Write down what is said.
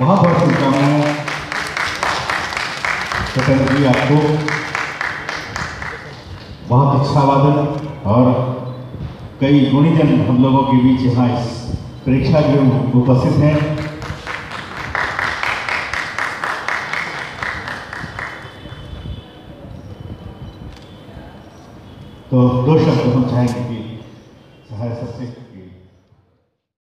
बहुत बहुत शुभकामनाएं स्वतंत्र जी आपको। बहुत अच्छा वादन और कई गुणीजन हम लोगों के बीच यहाँ इस परीक्षा के उपस्थित हैं। तो दो शब्द हम चाहेंगे